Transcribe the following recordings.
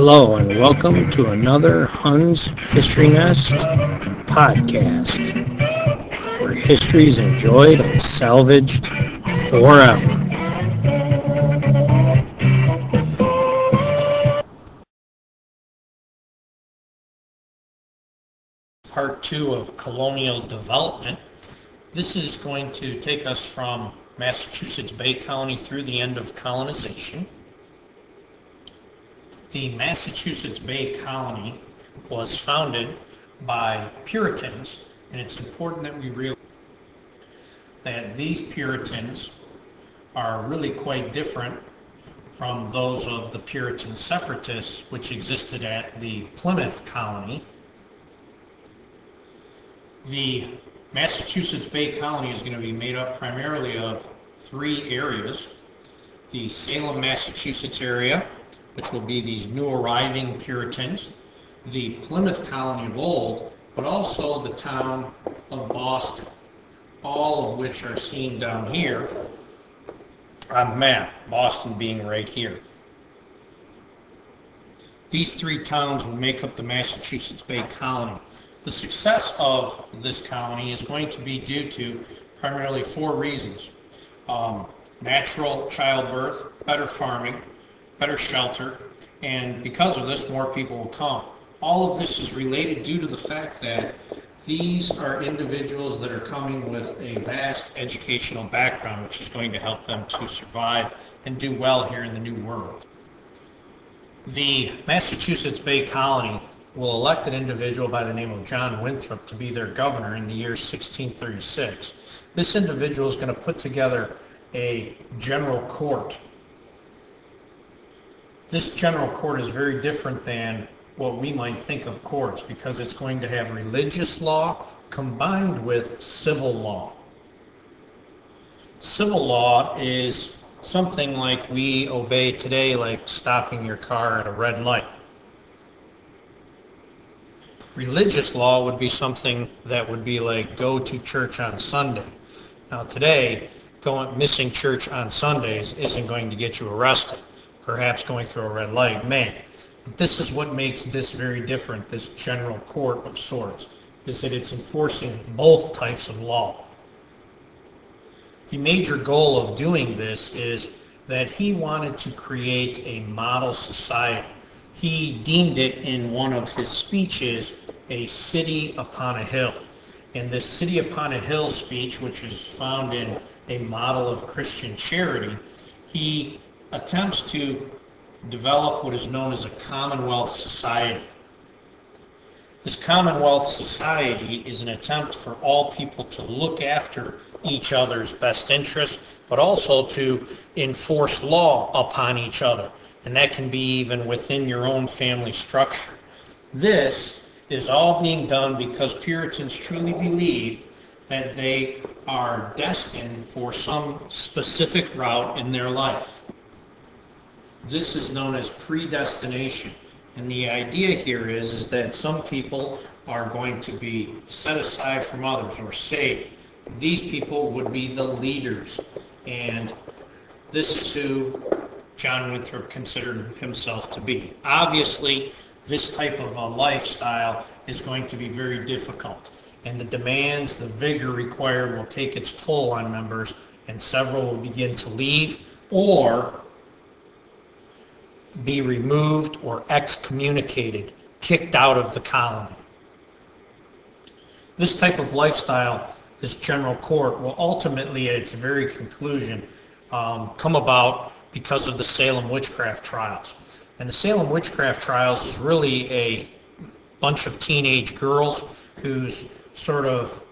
Hello and welcome to another Hun's History Nest podcast, where history's enjoyed and salvaged forever. Part 2 of Colonial Development. This is going to take us from Massachusetts Bay Colony through the end of colonization. The Massachusetts Bay Colony was founded by Puritans, and it's important that we realize that these Puritans are really quite different from those of the Puritan separatists which existed at the Plymouth Colony. The Massachusetts Bay Colony is going to be made up primarily of three areas: the Salem, Massachusetts area, which will be these new arriving Puritans, the Plymouth Colony of old, but also the town of Boston, all of which are seen down here on the map, Boston being right here. These three towns will make up the Massachusetts Bay Colony. The success of this colony is going to be due to primarily four reasons: natural childbirth, better farming, better shelter, and because of this, more people will come. All of this is related due to the fact that these are individuals that are coming with a vast educational background, which is going to help them to survive and do well here in the new world. The Massachusetts Bay Colony will elect an individual by the name of John Winthrop to be their governor in the year 1636. This individual is going to put together a general court. This general court is very different than what we might think of courts, because it's going to have religious law combined with civil law. Civil law is something like we obey today, like stopping your car at a red light. Religious law would be something that would be like go to church on Sunday. Now today, missing church on Sundays isn't going to get you arrested. Perhaps going through a red light may. But this is what makes this very different, this general court of sorts, is that it's enforcing both types of law. The major goal of doing this is that he wanted to create a model society. He deemed it in one of his speeches a city upon a hill. And this city upon a hill speech, which is found in a model of Christian charity, he attempts to develop what is known as a Commonwealth Society. This Commonwealth Society is an attempt for all people to look after each other's best interests, but also to enforce law upon each other. And that can be even within your own family structure. This is all being done because Puritans truly believed that they are destined for some specific route in their life. This is known as predestination, and the idea here is that some people are going to be set aside from others or saved. These people would be the leaders, and this is who John Winthrop considered himself to be. Obviously, this type of a lifestyle is going to be very difficult, and the demands, the vigor required will take its toll on members, and several will begin to leave or be removed or excommunicated, kicked out of the colony. This type of lifestyle, this general court, will ultimately, at its very conclusion, come about because of the Salem witchcraft trials. And the Salem witchcraft trials is really a bunch of teenage girls whose sort of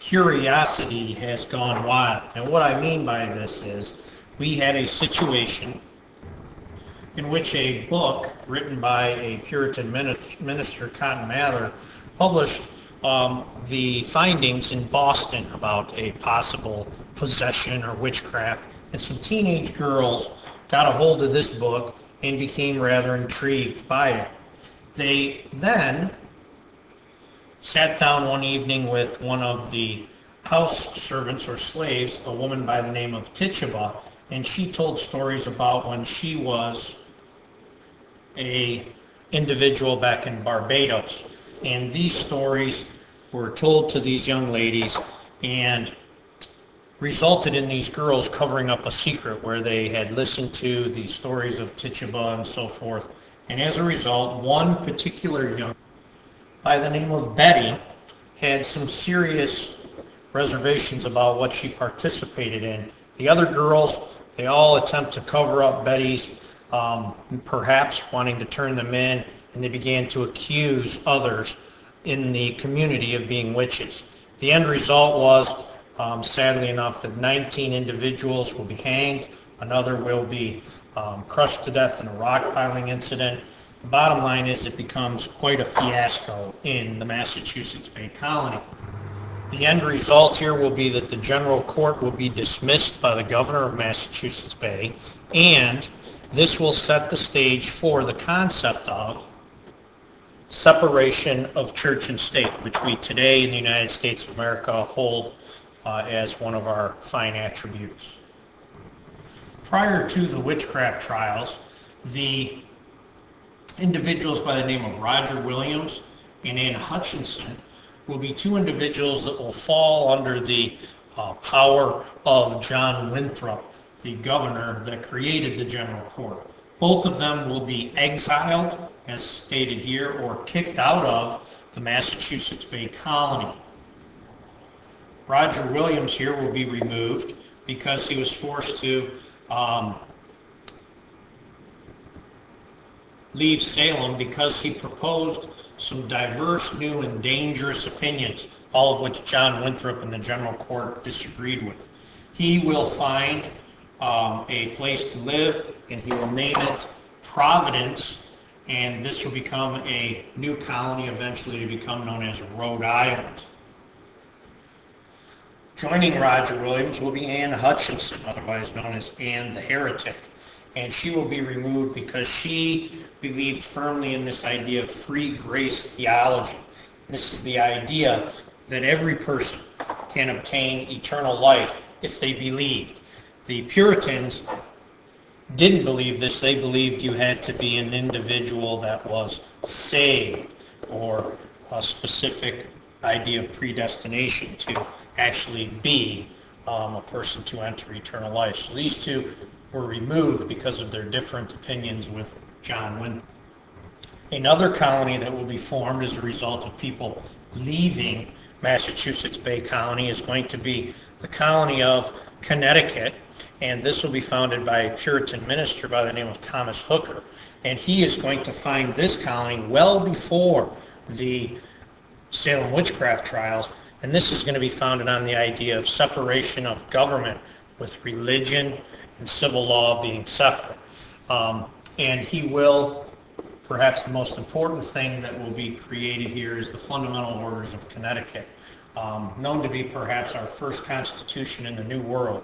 curiosity has gone wild. And what I mean by this is, we had a situation in which a book written by a Puritan minister, Cotton Mather, published the findings in Boston about a possible possession or witchcraft. And some teenage girls got a hold of this book and became rather intrigued by it. They then sat down one evening with one of the house servants or slaves, a woman by the name of Tituba, and she told stories about when she was an individual back in Barbados. And these stories were told to these young ladies and resulted in these girls covering up a secret where they had listened to the stories of Tituba and so forth. And as a result, one particular young by the name of Betty had some serious reservations about what she participated in. The other girls, they all attempt to cover up Betty's perhaps wanting to turn them in, and they began to accuse others in the community of being witches. The end result was, sadly enough, that 19 individuals will be hanged, another will be crushed to death in a rock-piling incident. The bottom line is it becomes quite a fiasco in the Massachusetts Bay Colony. The end result here will be that the general court will be dismissed by the governor of Massachusetts Bay, and this will set the stage for the concept of separation of church and state, which we today in the United States of America hold as one of our fine attributes. Prior to the witchcraft trials, the individuals by the name of Roger Williams and Anne Hutchinson will be two individuals that will fall under the power of John Winthrop, the governor that created the general court. Both of them will be exiled, as stated here, or kicked out of the Massachusetts Bay Colony. Roger Williams here will be removed because he was forced to leave Salem because he proposed some diverse, new, and dangerous opinions, all of which John Winthrop and the general court disagreed with. He will find a place to live, and he will name it Providence, and this will become a new colony eventually to become known as Rhode Island. Joining Roger Williams will be Anne Hutchinson, otherwise known as Anne the Heretic, and she will be removed because she believed firmly in this idea of free grace theology. This is the idea that every person can obtain eternal life if they believed. The Puritans didn't believe this. They believed you had to be an individual that was saved, or a specific idea of predestination to actually be a person to enter eternal life. So these two were removed because of their different opinions with John Winthrop. Another colony that will be formed as a result of people leaving Massachusetts Bay Colony is going to be the colony of Connecticut, and this will be founded by a Puritan minister by the name of Thomas Hooker, and he is going to find this colony well before the Salem witchcraft trials, and this is going to be founded on the idea of separation of government with religion and civil law being separate. And he will, perhaps the most important thing that will be created here is the Fundamental Orders of Connecticut, known to be perhaps our first constitution in the New World.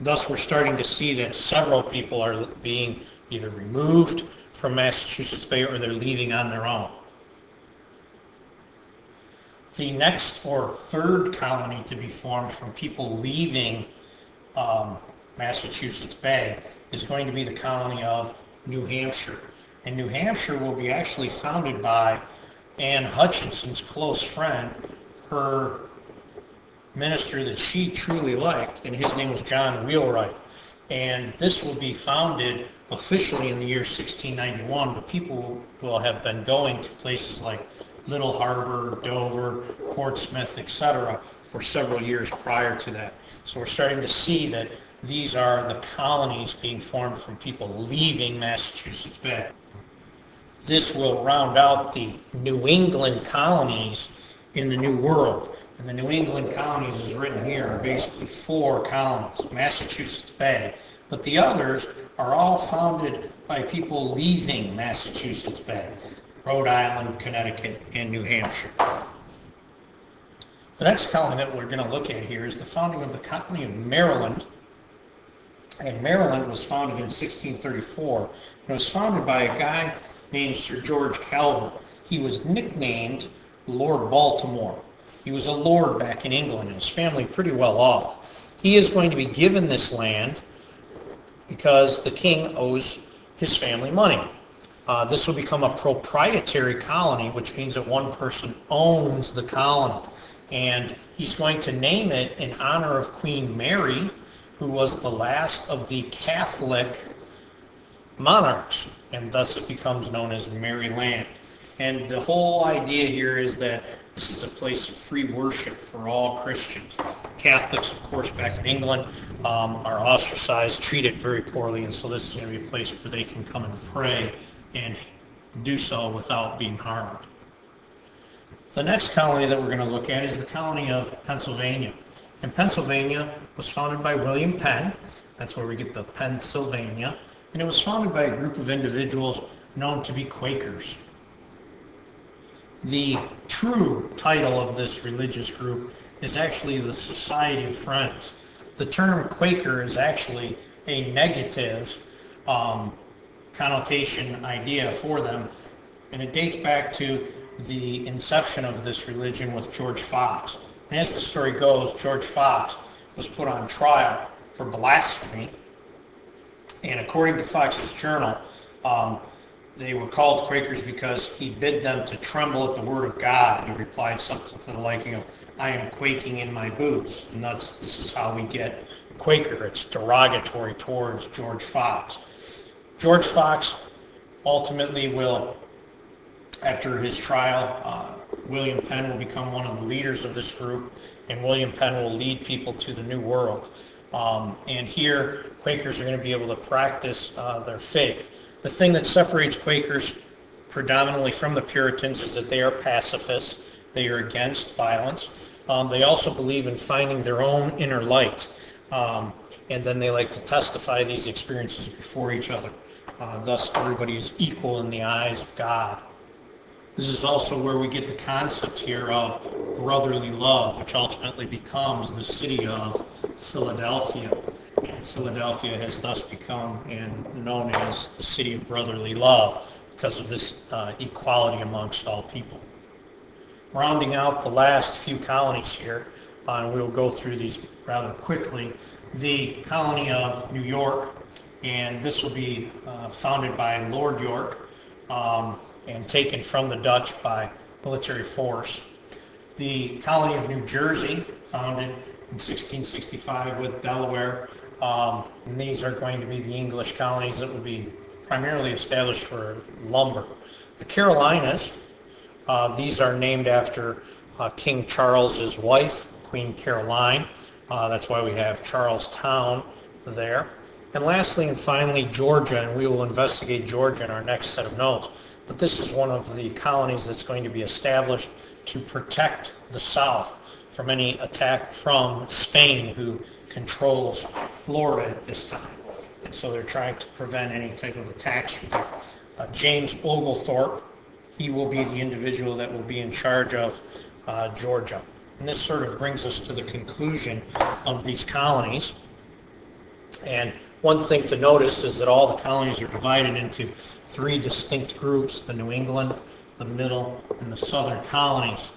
Thus we're starting to see that several people are being either removed from Massachusetts Bay or they're leaving on their own. The next or third colony to be formed from people leaving Massachusetts Bay is going to be the colony of New Hampshire. And New Hampshire will be actually founded by Anne Hutchinson's close friend, her minister that she truly liked, and his name was John Wheelwright. And this will be founded officially in the year 1691, but people will have been going to places like Little Harbor, Dover, Portsmouth, etc. for several years prior to that. So we're starting to see that these are the colonies being formed from people leaving Massachusetts Bay. This will round out the New England colonies in the New World. And the New England colonies, as written here, are basically four colonies, Massachusetts Bay. But the others are all founded by people leaving Massachusetts Bay, Rhode Island, Connecticut, and New Hampshire. The next colony that we're going to look at here is the founding of the colony of Maryland. And Maryland was founded in 1634. It was founded by a guy named Sir George Calvert. He was nicknamed Lord Baltimore. He was a lord back in England, and his family pretty well off. He is going to be given this land because the king owes his family money. This will become a proprietary colony, which means that one person owns the colony. And he's going to name it in honor of Queen Mary, who was the last of the Catholic monarchs, and thus it becomes known as Maryland. And the whole idea here is that this is a place of free worship for all Christians. Catholics, of course, back in England are ostracized, treated very poorly, and so this is going to be a place where they can come and pray and do so without being harmed. The next colony that we're going to look at is the colony of Pennsylvania. And Pennsylvania was founded by William Penn. That's where we get the Pennsylvania. And it was founded by a group of individuals known to be Quakers. The true title of this religious group is actually the Society of Friends. The term Quaker is actually a negative connotation idea for them, and it dates back to the inception of this religion with George Fox. And as the story goes, George Fox was put on trial for blasphemy. And according to Fox's journal, they were called Quakers because he bid them to tremble at the word of God, and replied something to the liking of, "I am quaking in my boots." And this is how we get Quaker. It's derogatory towards George Fox. George Fox ultimately will, after his trial, William Penn will become one of the leaders of this group, and William Penn will lead people to the New World. And here, Quakers are going to be able to practice their faith. The thing that separates Quakers predominantly from the Puritans is that they are pacifists. They are against violence. They also believe in finding their own inner light. And then they like to testify these experiences before each other. Thus, everybody is equal in the eyes of God. This is also where we get the concept here of brotherly love, which ultimately becomes the city of Philadelphia. And Philadelphia has thus become and known as the city of brotherly love because of this equality amongst all people. Rounding out the last few colonies here, and we'll go through these rather quickly, the colony of New York, and this will be founded by Lord York and taken from the Dutch by military force. The colony of New Jersey, founded in 1665 with Delaware, and these are going to be the English colonies that will be primarily established for lumber. The Carolinas, these are named after King Charles's wife, Queen Caroline. That's why we have Charlestown there. And lastly and finally, Georgia, and we will investigate Georgia in our next set of notes. But this is one of the colonies that's going to be established to protect the South from any attack from Spain, who controls Florida at this time. And so they're trying to prevent any type of attacks. James Oglethorpe, he will be the individual that will be in charge of Georgia. And this sort of brings us to the conclusion of these colonies. And one thing to notice is that all the colonies are divided into three distinct groups: the New England, the Middle, and the Southern colonies.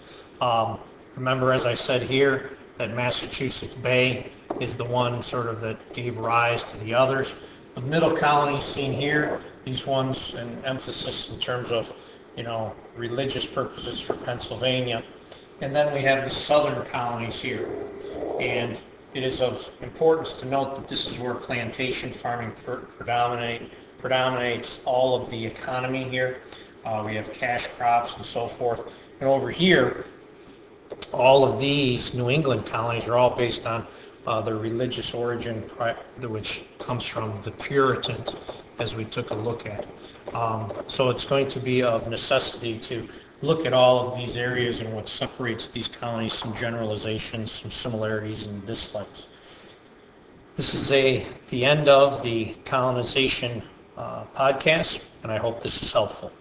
Remember, as I said here, that Massachusetts Bay is the one sort of that gave rise to the others. The middle colonies seen here, these ones an emphasis in terms of, you know, religious purposes for Pennsylvania. And then we have the southern colonies here. And it is of importance to note that this is where plantation farming predominates all of the economy here. We have cash crops and so forth. And over here, all of these New England colonies are all based on their religious origin, which comes from the Puritans, as we took a look at. So it's going to be of necessity to look at all of these areas and what separates these colonies, some generalizations, some similarities and dislikes. This is the end of the colonization podcast, and I hope this is helpful.